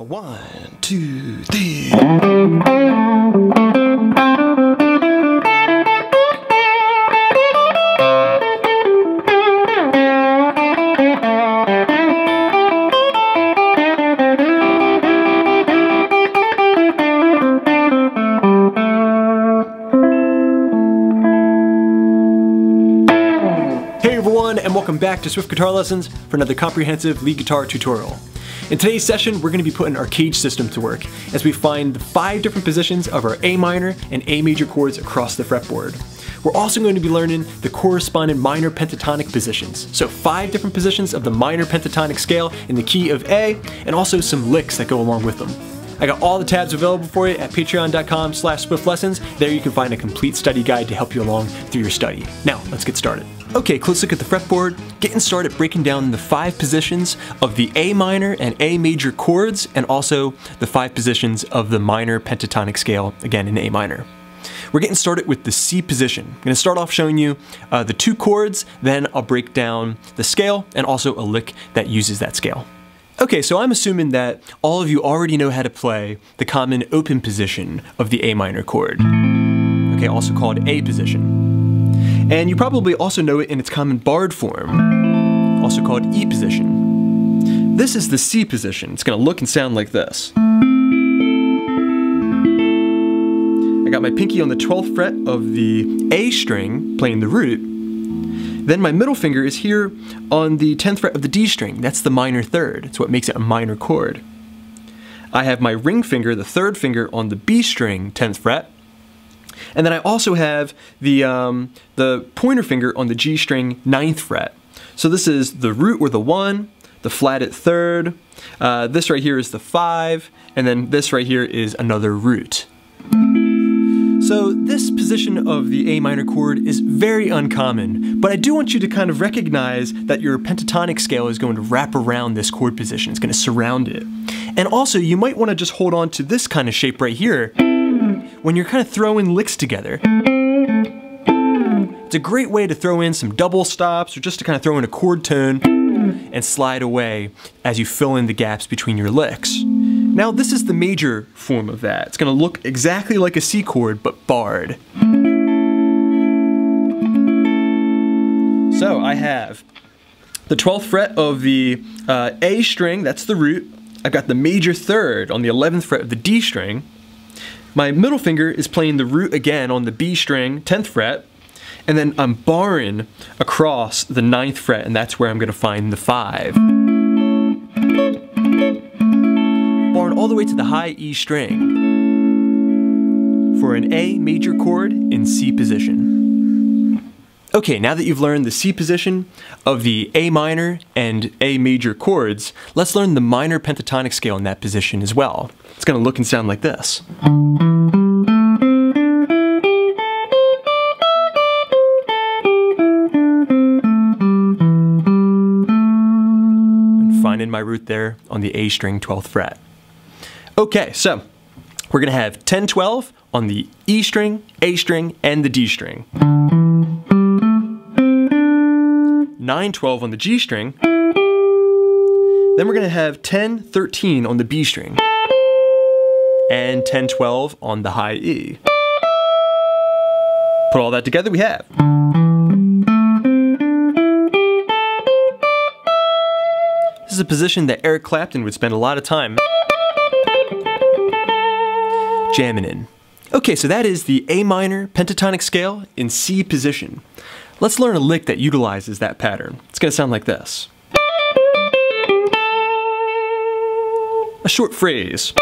One, two, three. Hey everyone, and welcome back to Swift Guitar Lessons for another comprehensive lead guitar tutorial. In today's session, we're going to be putting our CAGED system to work as we find the 5 different positions of our A minor and A major chords across the fretboard. We're also going to be learning the corresponding minor pentatonic positions, so 5 different positions of the minor pentatonic scale in the key of A, and also some licks that go along with them. I got all the tabs available for you at patreon.com/swiftlessons. There you can find a complete study guide to help you along through your study. Now, let's get started. Okay, close look at the fretboard, getting started breaking down the 5 positions of the A minor and A major chords, and also the 5 positions of the minor pentatonic scale, again in A minor. We're getting started with the C position. I'm going to start off showing you the 2 chords, then I'll break down the scale and also a lick that uses that scale. Okay, so I'm assuming that all of you already know how to play the common open position of the A minor chord, okay, also called A position. And you probably also know it in its common barred form, also called E position. This is the C position. It's gonna look and sound like this. I got my pinky on the 12th fret of the A string, playing the root. Then my middle finger is here on the 10th fret of the D string. That's the minor third. It's what makes it a minor chord. I have my ring finger, the 3rd finger, on the B string, 10th fret. And then I also have the pointer finger on the G string, 9th fret. So this is the root or the 1, the flat at 3rd. This right here is the 5, and then this right here is another root. So this position of the A minor chord is very uncommon, but I do want you to kind of recognize that your pentatonic scale is going to wrap around this chord position, it's going to surround it. And also, you might want to just hold on to this kind of shape right here when you're kind of throwing licks together. It's a great way to throw in some double stops or just to kind of throw in a chord tone and slide away as you fill in the gaps between your licks. Now this is the major form of that. It's going to look exactly like a C chord, but barred. So I have the 12th fret of the A string, that's the root. I've got the major third on the 11th fret of the D string. My middle finger is playing the root again on the B string, 10th fret. And then I'm barring across the 9th fret, and that's where I'm going to find the 5. All the way to the high E string for an A major chord in C position. Okay, now that you've learned the C position of the A minor and A major chords, let's learn the minor pentatonic scale in that position as well. It's going to look and sound like this. And finding my root there on the A string 12th fret. Okay, so we're going to have 10, 12 on the E string, A string, and the D string. 9, 12 on the G string. Then we're going to have 10, 13 on the B string. And 10, 12 on the high E. Put all that together, we have. This is a position that Eric Clapton would spend a lot of time jamming in. Okay, so that is the A minor pentatonic scale in C position. Let's learn a lick that utilizes that pattern. It's going to sound like this. A short phrase.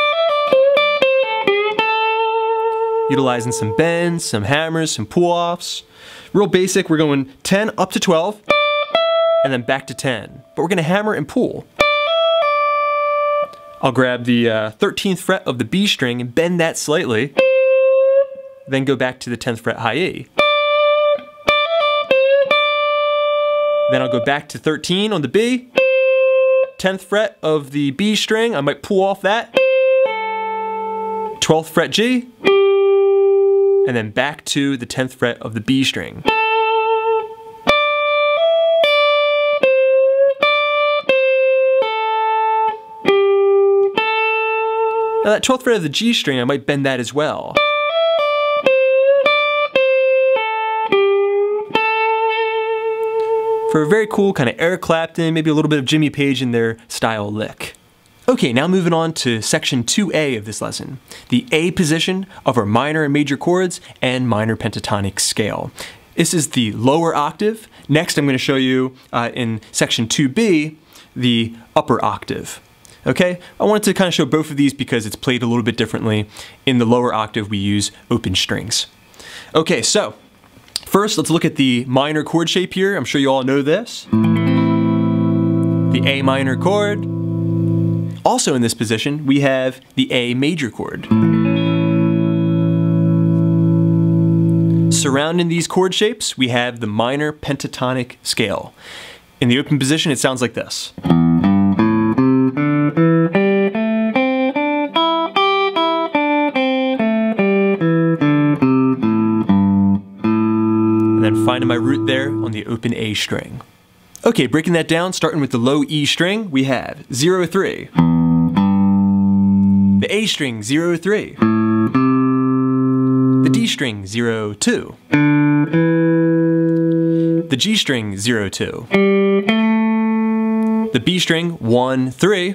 Utilizing some bends, some hammers, some pull-offs. Real basic, we're going 10 up to 12, and then back to 10. But we're going to hammer and pull. I'll grab the 13th fret of the B string and bend that slightly, then go back to the 10th fret high E. Then I'll go back to 13 on the B, 10th fret of the B string, I might pull off that, 12th fret G, and then back to the 10th fret of the B string. Now that 12th fret of the G string, I might bend that as well. For a very cool kind of Eric Clapton, maybe a little bit of Jimmy Page in their style lick. Okay, now moving on to section 2A of this lesson, the A position of our minor and major chords and minor pentatonic scale. This is the lower octave. Next, I'm going to show you in section 2B, the upper octave. Okay, I wanted to kind of show both of these because it's played a little bit differently. In the lower octave, we use open strings. Okay, so first, let's look at the minor chord shape here. I'm sure you all know this. The A minor chord. Also in this position, we have the A major chord. Surrounding these chord shapes, we have the minor pentatonic scale. In the open position, it sounds like this. And then finding my root there on the open A string. Okay, breaking that down, starting with the low E string, we have 0-3. The A string, 0-3. The D string, 0-2. The G string, 0-2. The B string, 1-3.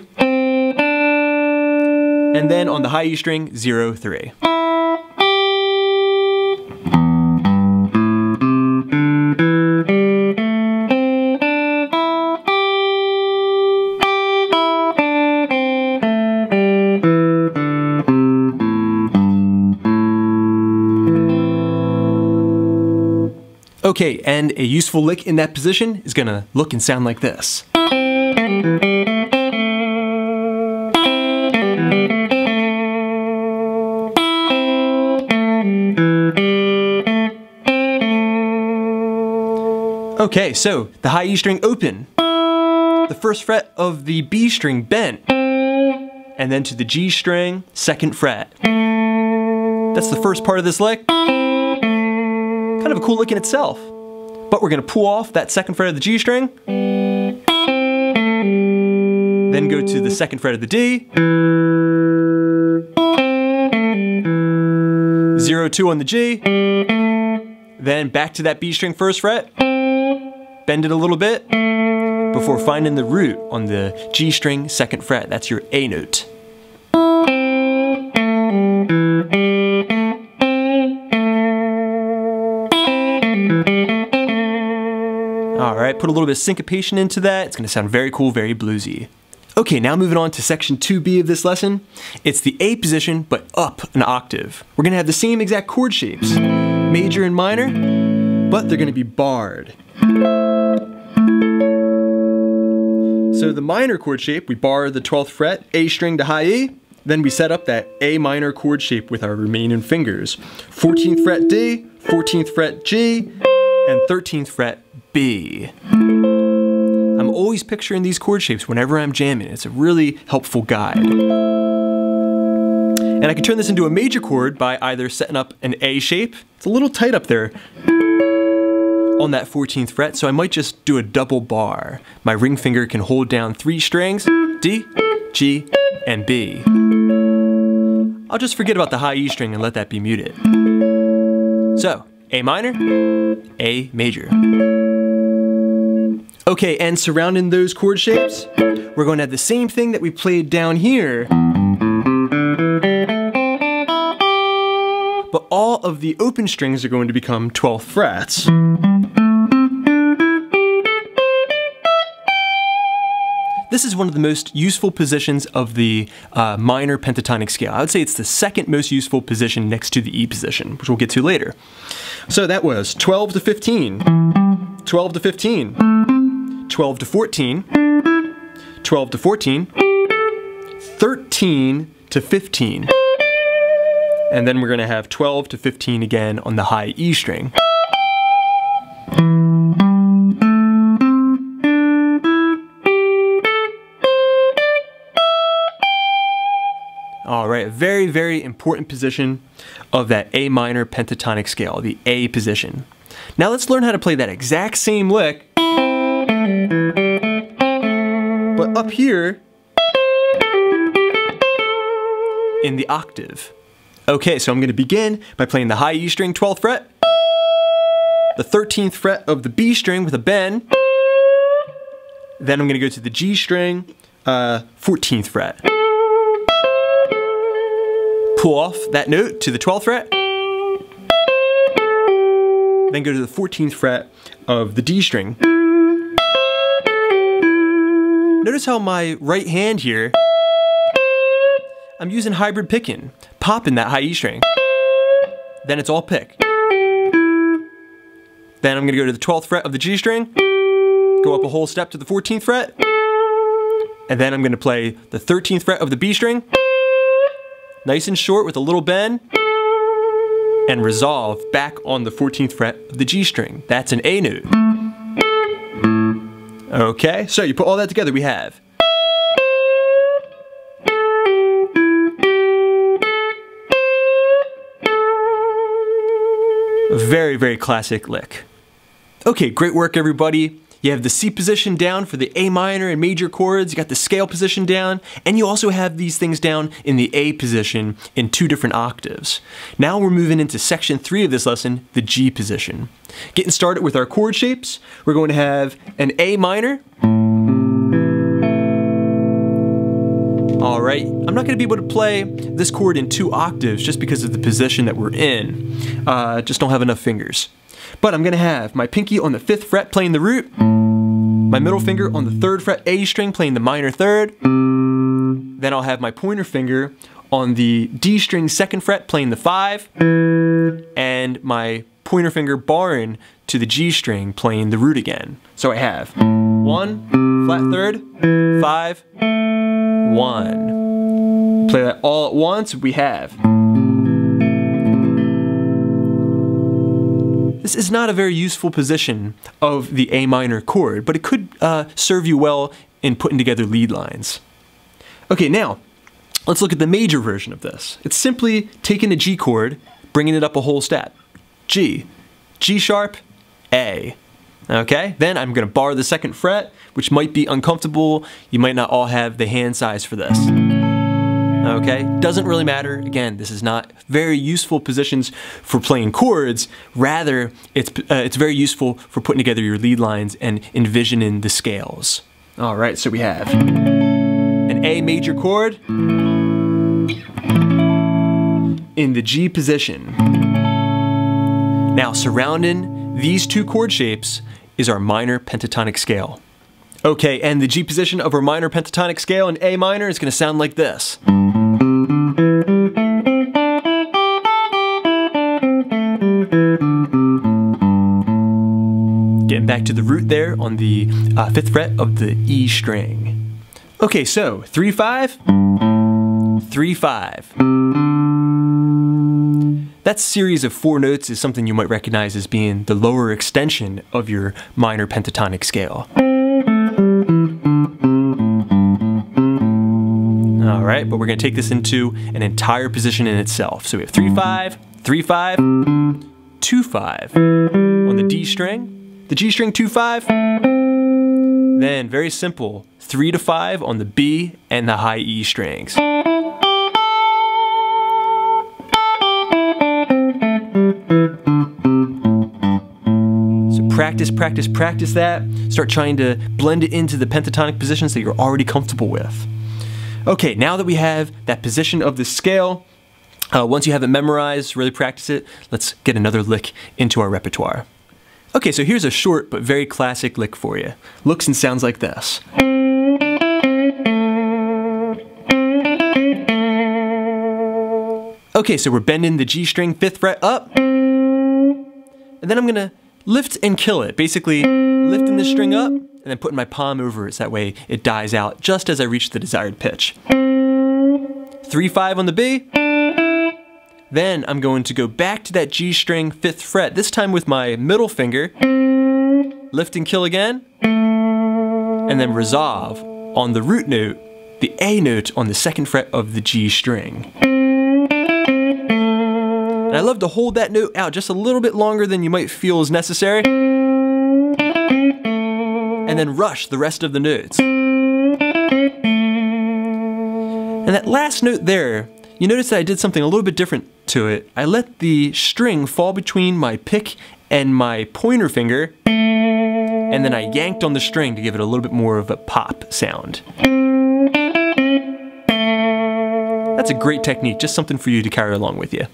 And then on the high E string, 0-3. Okay, and a useful lick in that position is gonna look and sound like this. Okay, so the high E string open, the first fret of the B string bent, and then to the G string, second fret. That's the first part of this lick. Kind of a cool lick in itself. But we're gonna pull off that second fret of the G string, then go to the second fret of the D, 0-2 on the G, then back to that B string first fret, bend it a little bit, before finding the root on the G string second fret. That's your A note. Alright, put a little bit of syncopation into that. It's going to sound very cool, very bluesy. Okay, now moving on to section 2B of this lesson. It's the A position, but up an octave. We're going to have the same exact chord shapes, major and minor, but they're going to be barred. So the minor chord shape, we bar the 12th fret, A string to high E, then we set up that A minor chord shape with our remaining fingers. 14th fret D, 14th fret G, and 13th fret B. I'm always picturing these chord shapes whenever I'm jamming. It's a really helpful guide. And I can turn this into a major chord by either setting up an A shape. It's a little tight up there on that 14th fret, so I might just do a double bar. My ring finger can hold down three strings, D, G, and B. I'll just forget about the high E string and let that be muted. So, A minor, A major. Okay, and surrounding those chord shapes, we're going to have the same thing that we played down here, but all of the open strings are going to become 12th frets. This is one of the most useful positions of the minor pentatonic scale. I would say it's the second most useful position next to the E position, which we'll get to later. So that was 12-15, 12-15, 12-14, 12-14, 13-15. And then we're gonna have 12-15 again on the high E string. All right, a very, very important position of that A minor pentatonic scale, the A position. Now let's learn how to play that exact same lick, but up here in the octave. Okay, so I'm gonna begin by playing the high E string 12th fret, the 13th fret of the B string with a bend, then I'm gonna go to the G string, 14th fret. Pull off that note to the 12th fret, then go to the 14th fret of the D string. Notice how my right hand here, I'm using hybrid picking, popping that high E string. Then it's all pick. Then I'm gonna go to the 12th fret of the G string, go up a whole step to the 14th fret, and then I'm gonna play the 13th fret of the B string, nice and short with a little bend, and resolve back on the 14th fret of the G string. That's an A note. Okay, so you put all that together, we have. A very, very classic lick. Okay, great work everybody. You have the C position down for the A minor and major chords, you got the scale position down, and you also have these things down in the A position in two different octaves. Now we're moving into section 3 of this lesson, the G position. Getting started with our chord shapes, we're going to have an A minor. All right, I'm not gonna be able to play this chord in two octaves just because of the position that we're in. Just don't have enough fingers. But I'm gonna have my pinky on the 5th fret playing the root, my middle finger on the 3rd fret A string playing the minor 3rd, then I'll have my pointer finger on the D string 2nd fret playing the 5, and my pointer finger barring to the G string playing the root again. So I have 1, flat 3rd, 5, 1. Play that all at once, we have. This is not a very useful position of the A minor chord, but it could serve you well in putting together lead lines. Okay, now, let's look at the major version of this. It's simply taking a G chord, bringing it up a whole step. G, G sharp, A. Okay, then I'm gonna bar the 2nd fret, which might be uncomfortable. You might not all have the hand size for this. Okay, doesn't really matter. Again, this is not very useful positions for playing chords. Rather, it's very useful for putting together your lead lines and envisioning the scales. All right, so we have an A major chord in the G position. Now, surrounding these two chord shapes is our minor pentatonic scale. Okay, and the G position of our minor pentatonic scale in A minor is gonna sound like this. Getting back to the root there on the 5th fret of the E string. Okay, so 3, 5, 3, 5. That series of 4 notes is something you might recognize as being the lower extension of your minor pentatonic scale. All right, but we're gonna take this into an entire position in itself. So we have 3, 5, 3, 5, 2, 5 on the D string, the G string 2, 5, then very simple 3 to 5 on the B and the high E strings. Practice, practice, practice that. Start trying to blend it into the pentatonic positions that you're already comfortable with. Okay, now that we have that position of the scale, once you have it memorized, really practice it, let's get another lick into our repertoire. Okay, so here's a short but very classic lick for you. Looks and sounds like this. Okay, so we're bending the G string 5th fret up, and then I'm gonna lift and kill it, basically lifting the string up and then putting my palm over it so that way it dies out just as I reach the desired pitch. 3, 5 on the B, then I'm going to go back to that G string 5th fret, this time with my middle finger, lift and kill again, and then resolve on the root note, the A note on the 2nd fret of the G string. And I love to hold that note out just a little bit longer than you might feel is necessary, and then rush the rest of the notes. And that last note there, You notice that I did something a little bit different to it. I let the string fall between my pick and my pointer finger, and then I yanked on the string to give it a little bit more of a pop sound. That's a great technique, just something for you to carry along with you.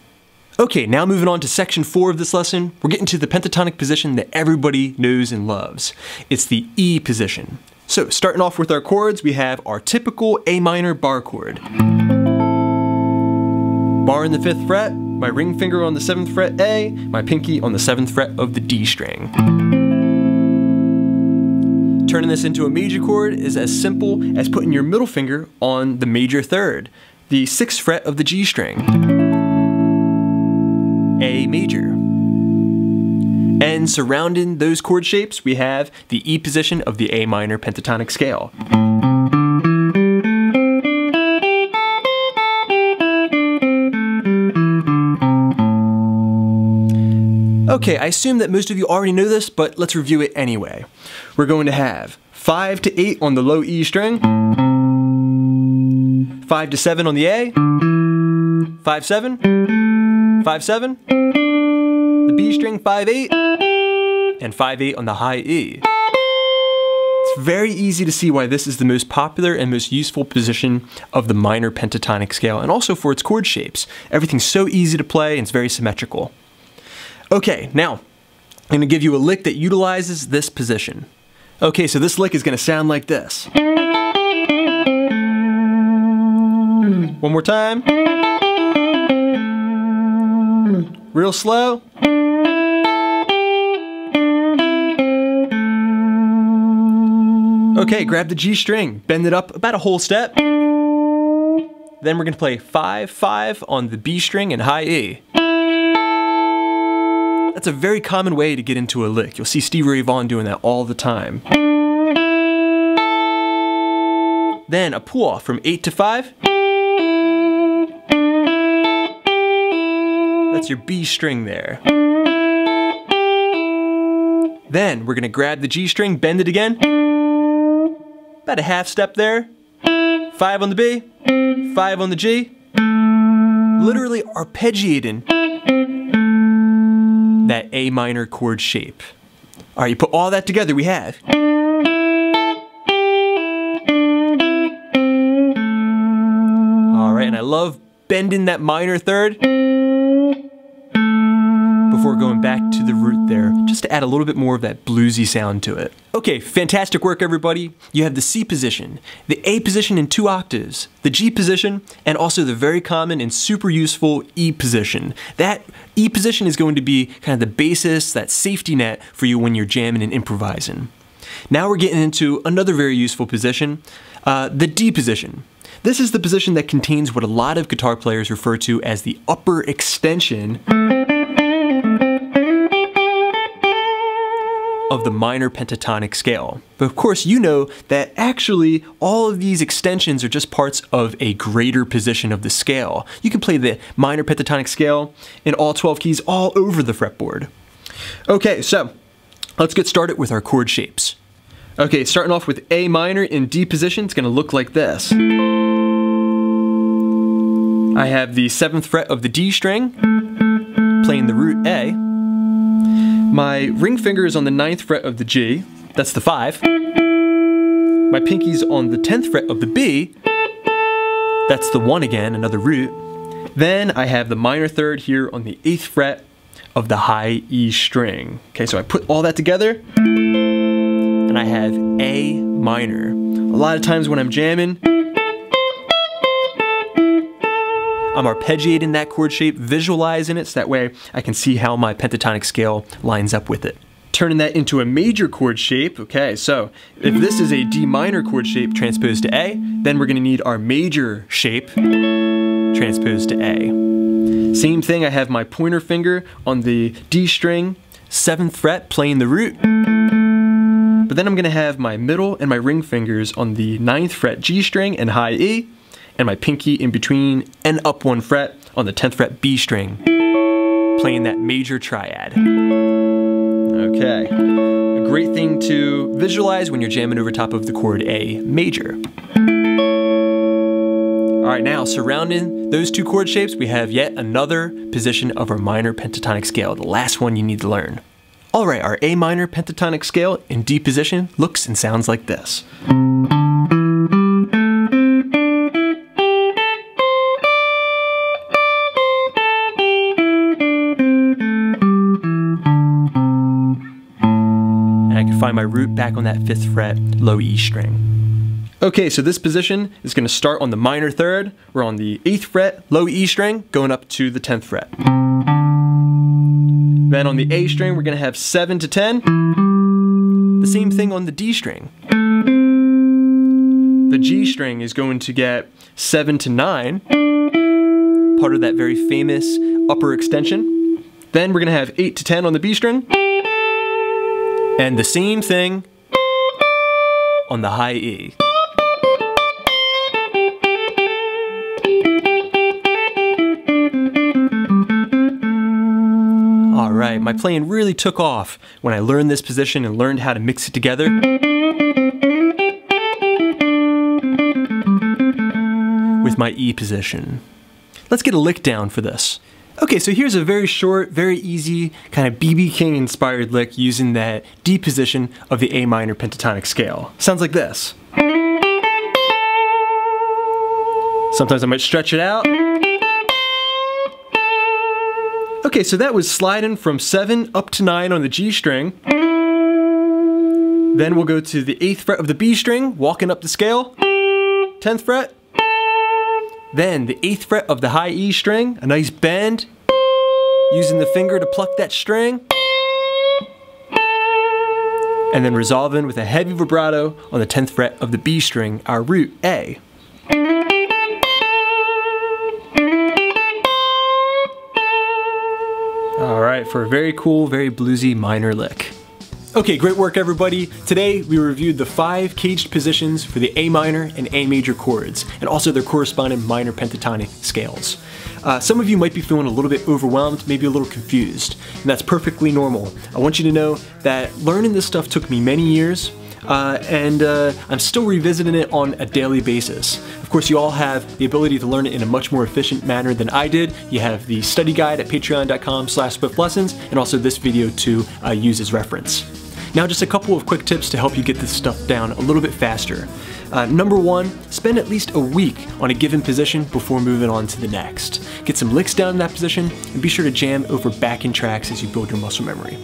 Okay, now moving on to section 4 of this lesson, we're getting to the pentatonic position that everybody knows and loves. It's the E position. So starting off with our chords, we have our typical A minor bar chord. Bar in the 5th fret, my ring finger on the 7th fret A, my pinky on the 7th fret of the D string. Turning this into a major chord is as simple as putting your middle finger on the major 3rd, the 6th fret of the G string. A major. And surrounding those chord shapes, we have the E position of the A minor pentatonic scale. Okay, I assume that most of you already know this, but let's review it anyway. We're going to have 5 to 8 on the low E string, 5 to 7 on the A, 5, 7, 5-7, the B string 5-8, and 5-8 on the high E. It's very easy to see why this is the most popular and most useful position of the minor pentatonic scale, and also for its chord shapes. Everything's so easy to play and it's very symmetrical. Okay, now I'm going to give you a lick that utilizes this position. Okay, so this lick is going to sound like this. One more time. Real slow. Okay, grab the G string, bend it up about a whole step. Then we're gonna play 5-5 on the B string and high E. That's a very common way to get into a lick. You'll see Stevie Ray Vaughan doing that all the time. Then a pull off from 8 to 5. That's your B string there. Then we're gonna grab the G string, bend it again. About a half step there. 5 on the B, 5 on the G. Literally arpeggiating that A minor chord shape. All right, you put all that together, we have. All right, and I love bending that minor third before going back to the root there, just to add a little bit more of that bluesy sound to it. Okay, fantastic work everybody. You have the C position, the A position in 2 octaves, the G position, and also the very common and super useful E position. That E position is going to be kind of the basis, that safety net for you when you're jamming and improvising. Now we're getting into another very useful position, the D position. This is the position that contains what a lot of guitar players refer to as the upper extension of the minor pentatonic scale. But of course you know that actually all of these extensions are just parts of a greater position of the scale. You can play the minor pentatonic scale in all 12 keys all over the fretboard. Okay, so let's get started with our chord shapes. Okay, starting off with A minor in D position, it's gonna look like this. I have the 7th fret of the D string, playing the root A. My ring finger is on the 9th fret of the G, that's the 5. My pinky's on the 10th fret of the B, that's the 1 again, another root. Then I have the minor 3rd here on the 8th fret of the high E string. Okay, so I put all that together, and I have A minor. A lot of times when I'm jamming, I'm arpeggiating that chord shape, visualizing it, so that way I can see how my pentatonic scale lines up with it. Turning that into a major chord shape, okay, so if this is a D minor chord shape transposed to A, then we're gonna need our major shape transposed to A. Same thing, I have my pointer finger on the D string, 7th fret, playing the root, but then I'm gonna have my middle and my ring fingers on the 9th fret G string and high E, and my pinky in between and up 1 fret on the 10th fret B string, playing that major triad. Okay, a great thing to visualize when you're jamming over top of the chord A major. All right, now surrounding those two chord shapes, we have yet another position of our minor pentatonic scale, the last one you need to learn. All right, our A minor pentatonic scale in D position looks and sounds like this. I can find my root back on that 5th fret low E string. Okay, so this position is going to start on the minor 3rd. We're on the 8th fret low E string going up to the 10th fret. Then on the A string we're going to have 7 to 10. The same thing on the D string. The G string is going to get 7 to 9, part of that very famous upper extension. Then we're going to have 8 to 10 on the B string. And the same thing on the high E. All right, my playing really took off when I learned this position and learned how to mix it together. With my E position. Let's get a lick down for this. Okay, so here's a very short, very easy, kind of BB King inspired lick using that D position of the A minor pentatonic scale. Sounds like this. Sometimes I might stretch it out. Okay, so that was sliding from 7 up to 9 on the G string. Then we'll go to the 8th fret of the B string, walking up the scale, 10th fret. Then the 8th fret of the high E string, a nice bend, using the finger to pluck that string. And then resolving with a heavy vibrato on the 10th fret of the B string, our root A. All right, for a very cool, very bluesy minor lick. Okay, great work everybody. Today we reviewed the 5 caged positions for the A minor and A major chords, and also their corresponding minor pentatonic scales. Some of you might be feeling a little bit overwhelmed, maybe a little confused, and that's perfectly normal. I want you to know that learning this stuff took me many years, and I'm still revisiting it on a daily basis. Of course, you all have the ability to learn it in a much more efficient manner than I did. You have the study guide at patreon.com/swiftlessons, and also this video to use as reference. Now, just a couple of quick tips to help you get this stuff down a little bit faster. Number 1, spend at least a week on a given position before moving on to the next. Get some licks down in that position, and be sure to jam over backing tracks as you build your muscle memory.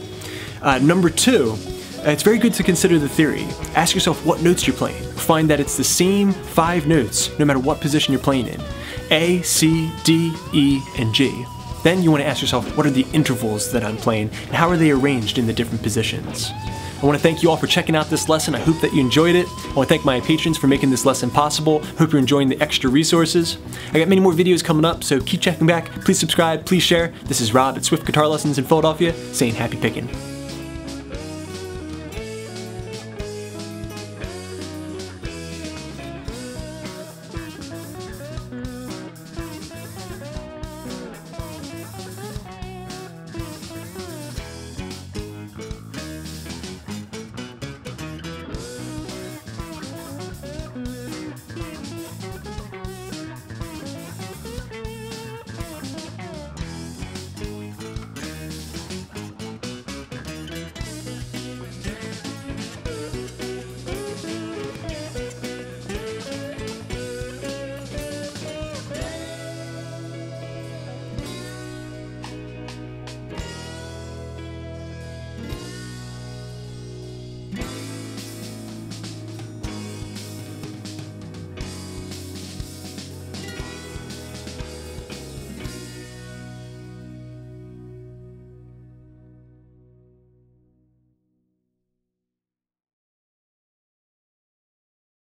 Number 2, it's very good to consider the theory. Ask yourself what notes you're playing. Find that it's the same 5 notes no matter what position you're playing in. A, C, D, E, and G. Then you want to ask yourself, what are the intervals that I'm playing and how are they arranged in the different positions? I want to thank you all for checking out this lesson. I hope that you enjoyed it. I want to thank my patrons for making this lesson possible. I hope you're enjoying the extra resources. I got many more videos coming up, so keep checking back. Please subscribe, please share. This is Rob at Swift Guitar Lessons in Philadelphia, saying happy picking.